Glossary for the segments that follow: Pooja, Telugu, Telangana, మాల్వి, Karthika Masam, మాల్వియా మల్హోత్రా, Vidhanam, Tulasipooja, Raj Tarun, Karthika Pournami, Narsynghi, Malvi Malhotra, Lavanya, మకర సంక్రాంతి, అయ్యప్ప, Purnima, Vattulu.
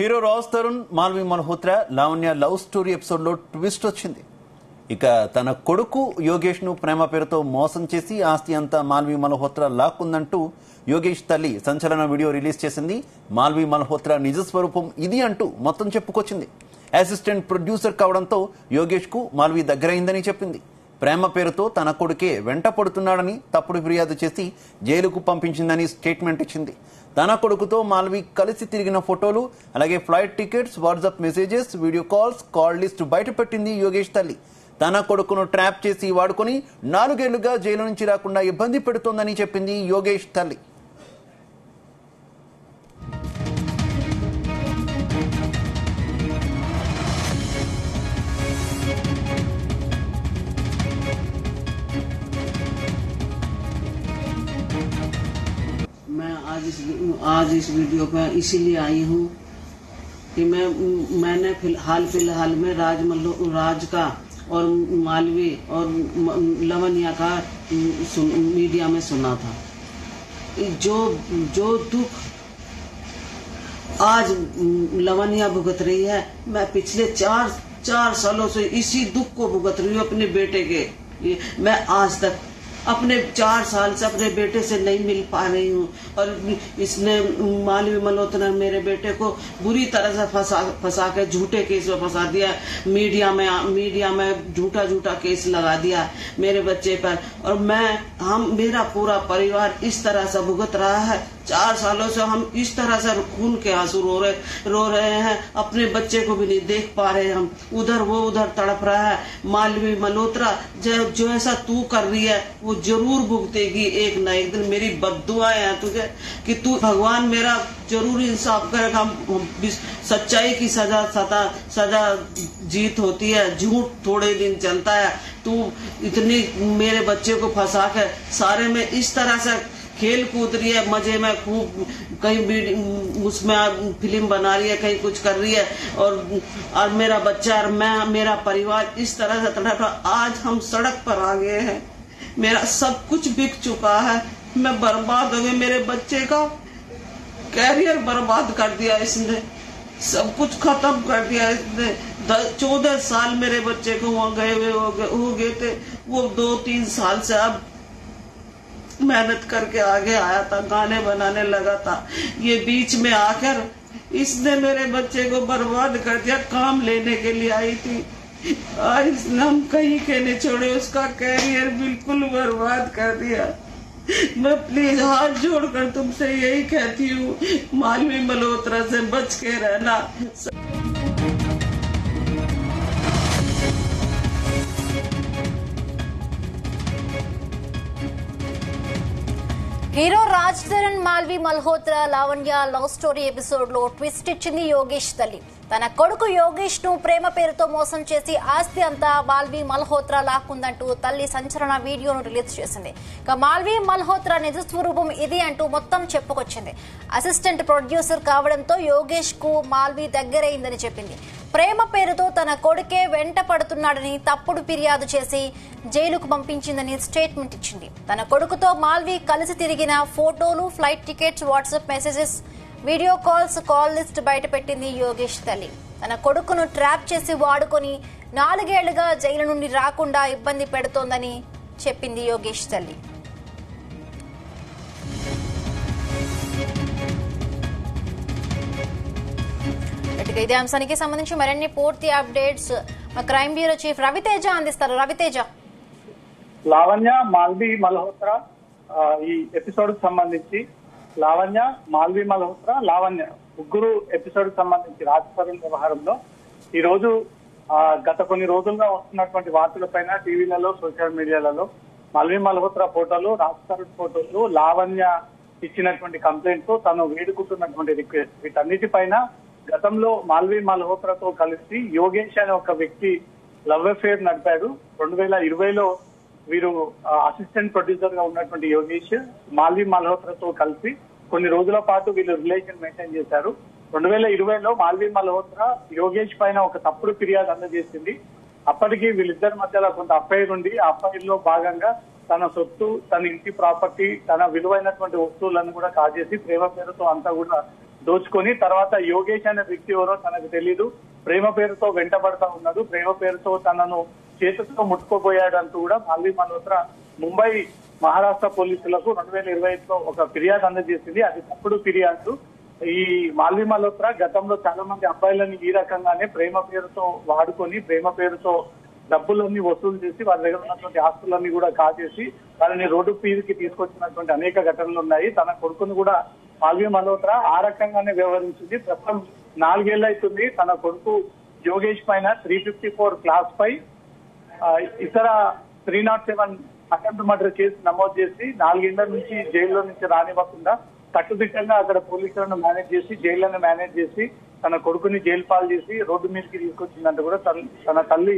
Hero Raj Tarun, Malviya Malhotra, Lavanya love story episode లో twist వచ్చింది. ఇక తన కొడుకు యోగేష్ ను ప్రేమ పేరుతో మోసం చేసి ఆస్తి అంతా మాల్వియ మల్హోత్రా లాక్కుందంటూ యోగేష్ తల్లి సంచలన వీడియో రిలీజ్ చేసింది. మాల్వియ మల్హోత్రా నిజస్వరూపం ఇది అంటూ మొత్తం చెప్పుకొచ్చింది. అసిస్టెంట్ ప్రొడ్యూసర్ కావడంతో యోగేష్ కు మాల్వి దగ్గరైందని చెప్పింది. ప్రేమ పేరుతో తన కొడుకే వెంట పడుతున్నాడని తప్పుడు ఫిర్యాదు చేసి జైలుకు పంపించిందని స్టేట్మెంట్ ఇచ్చింది. తన కొడుకుతో మాల్వి కలిసి తిరిగిన ఫోటోలు, అలాగే flight tickets, WhatsApp messages, video calls, call list బయటపెట్టింది యోగేష్ తల్లి. తన కొడుకును ట్రాప్ చేసి వాడుకొని 4 ఏళ్లుగా జైలు నుంచి రాకుండా ఇబ్బంది పెడుతోందని చెప్పింది యోగేష్ తల్లి. आज इस वीडियो पर इसीलिए आई हूँ कि मैंने फिलहाल में राज का और मालवी और लवनिया का मीडिया में सुना था। जो दुख आज लवनिया भुगत रही है, मैं पिछले चार सालों से इसी दुख को भुगत रही हूँ अपने बेटे के। मैं आज तक अपने 4 साल से अपने बेटे से नहीं मिल पा रही हूँ और इसने मालवी मल्होत्रा मेरे बेटे को बुरी तरह से फंसा के झूठे केस में फंसा दिया। मीडिया में झूठा केस लगा दिया मेरे बच्चे पर और मेरा पूरा परिवार इस तरह से भुगत रहा है। 4 सालों से हम इस तरह से खून के आंसू रो रहे हैं। अपने बच्चे को भी नहीं देख पा रहे हम, उधर तड़प रहा है। मालवी मल्होत्रा जो ऐसा तू कर रही है वो जरूर भुगतेगी एक ना एक दिन। मेरी बद्दुआएं हैं तुझे कि तू भगवान मेरा जरूर इंसाफ करेगा। हम सच्चाई की सजा जीत होती है, झूठ थोड़े दिन चलता है। तू इतनी मेरे बच्चे को फंसा कर सारे में इस तरह से खेल कूद रही है, मजे में खूब, कहीं उसमें फिल्म बना रही है, कहीं कुछ कर रही है और मेरा बच्चा और मेरा परिवार इस तरह से तड़प। आज हम सड़क पर आ गए हैं, मेरा सब कुछ बिक चुका है, मैं बर्बाद हो गई। मेरे बच्चे का कैरियर बर्बाद कर दिया इसने, सब कुछ खत्म कर दिया इसने। 14 साल मेरे बच्चे को वहाँ गए हुए हो गए थे, वो 2-3 साल से अब मेहनत करके आगे आया था, गाने बनाने लगा था। ये बीच में आकर इसने मेरे बच्चे को बर्बाद कर दिया। काम लेने के लिए आई थी, इसने हम कहीं के नहीं छोड़े, उसका कैरियर बिल्कुल बर्बाद कर दिया। मैं प्लीज हाथ जोड़कर तुमसे यही कहती हूँ, मालवी मल्होत्रा से बच के रहना। Hero Raj Tarun, మాల్వి Malhotra, Lavanya love story episode లో ట్విస్ట్ ఇచ్చింది యోగేష్ తల్లి. తన కొడుకు యోగేష్ ను ప్రేమ పేరుతో మోసం చేసి ఆస్తి అంతా మాల్వి మల్హోత్రా లాక్కుందంటూ తల్లి సంచలన వీడియోను రిలీజ్ చేసింది. ఇక మాల్వి మల్హోత్రా నిజస్వరూపం ఇది అంటూ మొత్తం చెప్పుకొచ్చింది. అసిస్టెంట్ ప్రొడ్యూసర్ కావడంతో యోగేష్ కు మాల్వి దగ్గరైందని చెప్పింది. ప్రేమ పేరుతో తన కొడుకే వెంట పడుతున్నాడని తప్పుడు ఫిర్యాదు చేసి జైలుకు పంపించిందని స్టేట్మెంట్ ఇచ్చింది. తన కొడుకుతో మాల్వి కలిసి తిరిగిన ఫోటోలు, flight tickets, WhatsApp messages, video calls, call list బయటపెట్టింది యోగేష్ తల్లి. తన కొడుకును ట్రాప్ చేసి వాడుకొని 4 ఏళ్లుగా జైలు నుండి రాకుండా ఇబ్బంది పెడుతోందని చెప్పింది యోగేష్ తల్లి. ఇదే అంశానికి సంబంధించి మరిన్ని పూర్తి అప్డేట్స్ మా క్రైమ్ బ్యూరో చీఫ్ రవితేజ అందిస్తారు. రవితేజ, లావణ్య మాల్వి మల్హోత్రా ఈ ఎపిసోడ్ సంబంధించి ముగ్గురు ఎపిసోడ్ సంబంధించి రాజకీయ వ్యవహారంలో ఈ రోజు గత కొన్ని రోజులుగా వస్తున్నటువంటి వార్తలపైన టీవీలలో, సోషల్ మీడియాలలో మాల్వి మల్హోత్రా ఫోటోలు, రాజకీయ ఫోటోలు, లావణ్య ఇచ్చినటువంటి కంప్లైంట్స్, తను వేడుకుంటున్నటువంటి రిక్వెస్ట్, వీటన్నిటిపైన గతంలో మాల్వి మల్హోత్రాతో కలిసి యోగేష్ అనే ఒక వ్యక్తి లవ్ అఫేర్ నడిపాడు. 2020లో వీరు అసిస్టెంట్ ప్రొడ్యూసర్ గా ఉన్నటువంటి యోగేష్ మాల్వి మల్హోత్రాతో కలిసి కొన్ని రోజుల పాటు వీళ్ళు రిలేషన్ మెయింటైన్ చేశారు. 2020లో మాల్వి మల్హోత్రా యోగేష్ పైన ఒక తప్పుడు ఫిర్యాదు అందజేసింది. అప్పటికి వీళ్ళిద్దరి మధ్యలో కొంత అఫైర్ ఉంది. ఆ అఫైర్ లో భాగంగా తన సొత్తు, తన ఇంటి ప్రాపర్టీ, తన విలువైనటువంటి వస్తువులను కూడా కాజేసి ప్రేమ పేరుతో అంతా కూడా దోచుకొని తర్వాత యోగేష్ అనే వ్యక్తి ఎవరో తనకు తెలీదు, ప్రేమ పేరుతో వెంటబడతా ఉన్నాడు, ప్రేమ పేరుతో తనను చేతులతో ముట్టుకోబోయాడంటూ కూడా మాల్వియా మల్హోత్రా ముంబై మహారాష్ట్ర పోలీసులకు 2021లో ఒక ఫిర్యాదు అందజేసింది. అది తప్పుడు ఫిర్యాదు. ఈ మాల్వియా మల్హోత్రా గతంలో చాలా మంది అబ్బాయిలని ఈ రకంగానే ప్రేమ పేరుతో వాడుకొని, ప్రేమ పేరుతో డబ్బులన్నీ వసూలు చేసి, వారి దగ్గర ఉన్నటువంటి ఆస్తులన్నీ కూడా కాజేసి వాళ్ళని రోడ్డు పీదికి తీసుకొచ్చినటువంటి అనేక ఘటనలు ఉన్నాయి. తన కొడుకును కూడా మాల్వియా మల్హోత్రా ఆ రకంగానే వ్యవహరించింది. ప్రస్తుతం 4 ఏళ్ళు అవుతుంది. తన కొడుకు యోగేష్ పైన 354 క్లాస్ పై ఇతర 307 అటెంప్ట్ మర్డర్ కేసు నమోదు చేసి 4 ఏళ్ల నుంచి జైల్లో నుంచి రానివ్వకుండా కట్టుదిట్టంగా అక్కడ పోలీసులను మేనేజ్ చేసి, జైళ్లను మేనేజ్ చేసి తన కొడుకుని జైలు పాలు చేసి రోడ్డు మీదకి తీసుకొచ్చిందంట కూడా తన తల్లి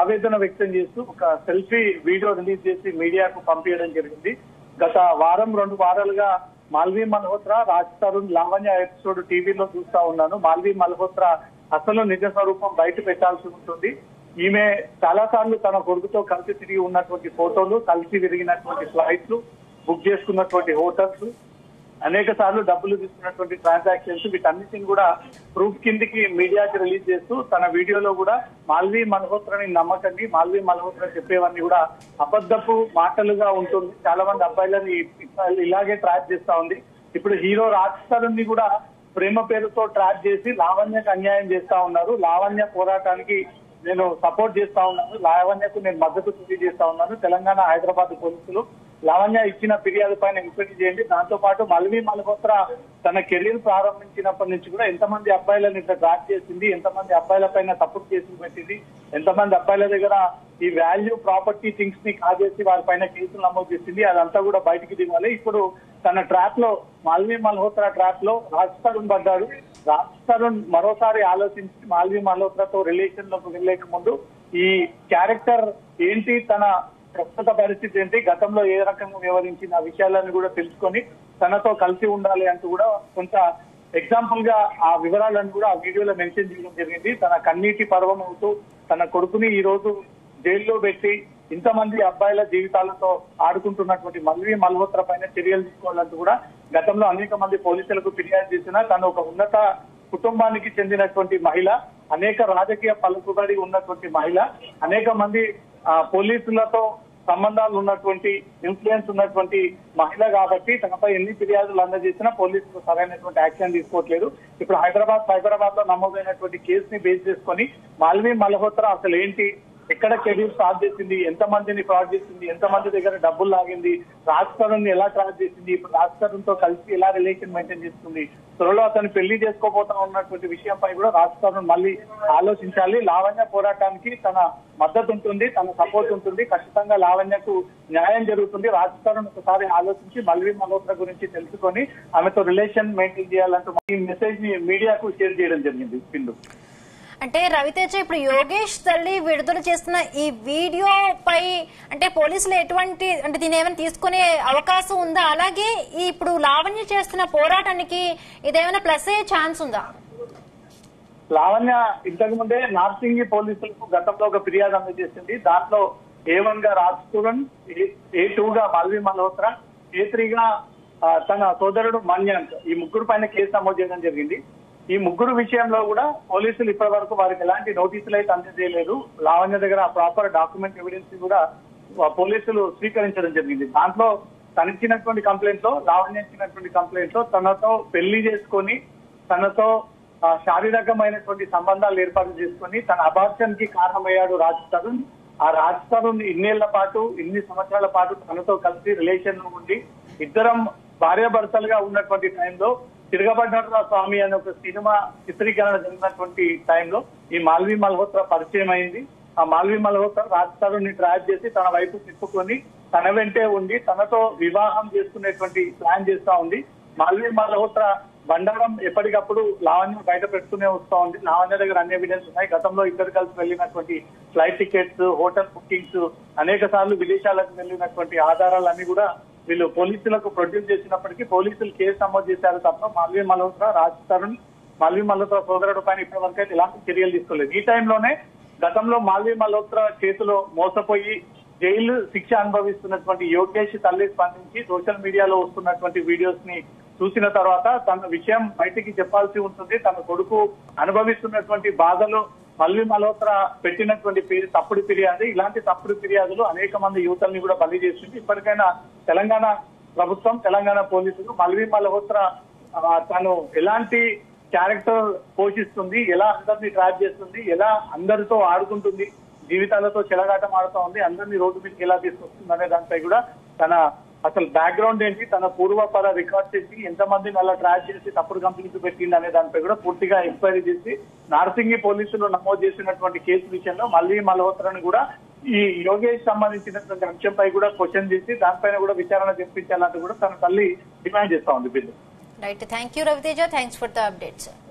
ఆవేదన వ్యక్తం చేస్తూ ఒక సెల్ఫీ వీడియో రిలీజ్ చేసి మీడియాకు పంపించడం జరిగింది. గత వారం 2 వారాలుగా మాల్వియా మల్హోత్రా, రాజ్ తరుణ్, లావణ్య ఎపిసోడ్ టీవీలో చూస్తా ఉన్నాను. మాల్వియా మల్హోత్రా అసలు నిజ స్వరూపం బయట పెట్టాల్సి ఉంటుంది. ఈమె చాలా సార్లు తన కొడుకుతో కలిసి తిరిగి ఉన్నటువంటి ఫోటోలు, కలిసి తిరిగినటువంటి ఫ్లైట్లు, బుక్ చేసుకున్నటువంటి హోటల్స్, అనేక సార్లు డబ్బులు తీసుకున్నటువంటి ట్రాన్సాక్షన్స్, వీటన్నిటిని కూడా ప్రూఫ్ కిందికి మీడియాకి రిలీజ్ చేస్తూ తన వీడియోలో కూడా మాల్వియా మల్హోత్రాని నమ్మకండి, మాల్వియా మల్హోత్రా చెప్పేవన్నీ కూడా అబద్ధపు మాటలుగా ఉంటుంది, చాలా మంది అబ్బాయిలని ఇలాగే ట్రాప్ చేస్తా ఉంది. ఇప్పుడు హీరో రాజ్ తరుణ్ ని కూడా ప్రేమ పేరుతో ట్రాప్ చేసి లావణ్యకు అన్యాయం చేస్తా ఉన్నారు. లావణ్య పోరాటానికి నేను సపోర్ట్ చేస్తా ఉన్నాను, లావణ్యకు నేను మద్దతు తెలియజేస్తా ఉన్నాను. తెలంగాణ హైదరాబాద్ పోలీసులు లావణ్య ఇచ్చిన ఫిర్యాదు పైన ఎంక్వైరీ చేయండి. దాంతో పాటు మాల్వియా మల్హోత్రా తన కెరీర్ ప్రారంభించినప్పటి నుంచి కూడా ఎంతమంది అబ్బాయిలను ఇక్కడ ట్రాక్ చేసింది, ఎంతమంది అబ్బాయిల పైన తప్పుడు కేసులు పెట్టింది, ఎంతమంది అబ్బాయిల దగ్గర ఈ వాల్యూ ప్రాపర్టీ థింగ్స్ ని కాజేసి వారిపైన కేసులు నమోదు చేసింది, అదంతా కూడా బయటికి దిగాలి. ఇప్పుడు తన ట్రాప్ లో, మాల్వియా మల్హోత్రా ట్రాప్ లో రాజ్ తరుణ్ పడ్డాడు. రాజ్ తరుణ్ మరోసారి ఆలోచించి మాల్వియా మల్హోత్రాతో రిలేషన్ లోకి వెళ్లేక ముందు ఈ క్యారెక్టర్ ఏంటి, తన ప్రస్తుత పరిస్థితి ఏంటి, గతంలో ఏ రకంగా వ్యవహరించిన విషయాలను కూడా తెలుసుకొని తనతో కలిసి ఉండాలి అంటూ కూడా కొంత ఎగ్జాంపుల్ గా ఆ వివరాలను కూడా ఆ వీడియోలో మెన్షన్ చేయడం జరిగింది. తన కన్నీటి పర్వం అవుతూ తన కొడుకుని ఈ రోజు జైల్లో పెట్టి ఇంతమంది అబ్బాయిల జీవితాలతో ఆడుకుంటున్నటువంటి మాల్వియా మల్హోత్రా పైన చర్యలు తీసుకోవాలంటూ కూడా గతంలో అనేక మంది పోలీసులకు ఫిర్యాదు చేసినా తను ఒక ఉన్నత కుటుంబానికి చెందినటువంటి మహిళ, అనేక రాజకీయ పలుకుబడి ఉన్నటువంటి మహిళ, అనేక మంది పోలీసులతో సంబంధాలు ఉన్నటువంటి, ఇన్ఫ్లుయెన్స్ ఉన్నటువంటి మహిళ కాబట్టి తనపై ఎన్ని ఫిర్యాదులు అందజేసినా పోలీసులు సరైనటువంటి యాక్షన్ తీసుకోవట్లేదు. ఇప్పుడు హైదరాబాద్ లో నమోదైనటువంటి కేసుని బేస్ చేసుకొని మాల్వియా మల్హోత్రా అసలు ఏంటి, ఎక్కడ కెరీర్ స్టార్ట్ చేసింది, ఎంతమందిని ఫ్రాడ్ చేసింది, ఎంతమంది దగ్గర డబ్బులు లాగింది, రాజ్ తరుణ్ ఎలా ట్రాక్ చేసింది, ఇప్పుడు రాజ్ తరుణ్ తో కలిసి ఎలా రిలేషన్ మెయింటైన్ చేస్తుంది, త్వరలో అతను పెళ్లి చేసుకోబోతా ఉన్నటువంటి విషయంపై కూడా రాజ్ తరుణ్ మళ్ళీ ఆలోచించాలి. లావణ్య పోరాటానికి తన మద్దతు ఉంటుంది, తన సపోర్ట్ ఉంటుంది, ఖచ్చితంగా లావణ్యకు న్యాయం జరుగుతుంది. రాజ్ తరుణ్ ఒకసారి ఆలోచించి మాల్వియా మల్హోత్రా గురించి తెలుసుకొని ఆమెతో రిలేషన్ మెయింటైన్ చేయాలంటూ ఈ మెసేజ్ ని మీడియాకు షేర్ చేయడం జరిగింది. పిండు అంటే రవితేజ, ఇప్పుడు యోగేష్ తల్లి విడుదల చేస్తున్న ఈ వీడియో పై అంటే పోలీసులు ఎటువంటి అంటే దీని ఏమైనా తీసుకునే అవకాశం ఉందా? అలాగే ఇప్పుడు లావణ్య చేస్తున్న పోరాటానికి ఇదేమైనా ప్లస్ అయ్యే ఛాన్స్ ఉందా? లావణ్య ఇంతకు ముందే నార్సింగి పోలీసులకు గతంలో ఒక ఫిర్యాదు అందజేసింది. దాంట్లో A1 గా రాజ్ తరుణ్, A2 గా మాల్వియా మల్హోత్రా, A3 గా తన సోదరుడు మన్యాంక్, ఈ ముగ్గురు పైన కేసు నమోదు చేయడం జరిగింది. ఈ ముగ్గురు విషయంలో కూడా పోలీసులు ఇప్పటి వరకు వారికి ఎలాంటి నోటీసులు అయితే అందజేయలేదు. లావణ్య దగ్గర ప్రాపర్ డాక్యుమెంట్ ఎవిడెన్స్ కూడా పోలీసులు స్వీకరించడం జరిగింది. దాంట్లో తనిచ్చినటువంటి కంప్లైంట్ లో, లావణ్య ఇచ్చినటువంటి కంప్లైంట్ లో తనతో పెళ్లి చేసుకొని, తనతో శారీరకమైనటువంటి సంబంధాలు ఏర్పాటు చేసుకొని తన అబార్షన్ కి కారణమయ్యాడు రాజ్ తరుణ్. ఆ రాజ్ తరుణ్ ఇన్నేళ్ల పాటు, ఇన్ని సంవత్సరాల పాటు తనతో కలిసి రిలేషన్ ఉండి ఇద్దరం భార్యాభర్తలుగా ఉన్నటువంటి టైంలో తిరగబడ్డ స్వామి అనే ఒక సినిమా చిత్రీకరణ జరిగినటువంటి టైంలో ఈ మాల్వియా మల్హోత్రా పరిచయం అయింది. ఆ మాల్వియా మల్హోత్రా రాజ్ తరుణ్ ని ట్రాప్ చేసి తన వైపు తిప్పుకొని తన వెంటే ఉండి తనతో వివాహం చేసుకునేటువంటి ప్లాన్ చేస్తా ఉంది. మాల్వియా మల్హోత్రా బండారం ఎప్పటికప్పుడు లావణ్య బయట పెడుతూనే వస్తా ఉంది. లావణ్య దగ్గర అన్ని ఎవిడెన్స్ ఉన్నాయి. గతంలో ఇద్దరు కలిసి వెళ్ళినటువంటి ఫ్లైట్ టికెట్స్, హోటల్ బుకింగ్స్, అనేక సార్లు విదేశాలకు వెళ్ళినటువంటి ఆధారాలన్నీ కూడా వీళ్ళు పోలీసులకు ప్రొడ్యూస్ చేసినప్పటికీ పోలీసులు కేసు నమోదు చేశారు తప్ప మాల్వియా మల్హోత్రా, రాజ్ తరుణ్, మాల్వియా మల్హోత్రా సోదరుడు పైన ఇప్పటి వరకు అయితే ఎలాంటి చర్యలు తీసుకోలేదు. ఈ టైంలోనే గతంలో మాల్వియా మల్హోత్రా చేతిలో మోసపోయి జైలు శిక్ష అనుభవిస్తున్నటువంటి యోగేష్ తల్లి స్పందించి సోషల్ మీడియాలో వస్తున్నటువంటి వీడియోస్ ని చూసిన తర్వాత తన విషయం బయటికి చెప్పాల్సి ఉంటుంది. తన కొడుకు అనుభవిస్తున్నటువంటి బాధలు మల్వి మల్హోత్రా పెట్టినటువంటి తప్పుడు ఫిర్యాదు, ఇలాంటి తప్పుడు ఫిర్యాదులు అనేక మంది యువతల్ని కూడా బలి చేస్తుంది. ఇప్పటికైనా తెలంగాణ ప్రభుత్వం, తెలంగాణ పోలీసులు మల్వి మల్హోత్రా తను ఎలాంటి క్యారెక్టర్ పోషిస్తుంది, ఎలా అందరినీ ట్రాప్ చేస్తుంది, ఎలా అందరితో ఆడుకుంటుంది, జీవితాలతో చెలగాటం ఆడుతూ ఉంది, అందరినీ రోడ్డు మీదకి ఎలా తీసుకొస్తుంది అనే దానిపై కూడా తన అసలు బ్యాక్గ్రౌండ్ ఏంటి, తన పూర్వపర రికార్డ్ చేసి ఎంతమందిని అలా ట్రాక్ చేసి తప్పుడు కంపెనీకి పెట్టింది అనే దానిపై కూడా పూర్తిగా ఎంక్వైరీ చేసి నార్సింగి పోలీసులు నమోదు చేసినటువంటి కేసు విషయంలో మళ్ళీ మల్హోత్రాను కూడా ఈ యోగేష్ సంబంధించినటువంటి అంశంపై కూడా క్వశ్చన్ చేసి దానిపైన కూడా విచారణ జరిపించాలంటూ కూడా తన తల్లి డిమాండ్ చేస్తా ఉంది బిల్లు.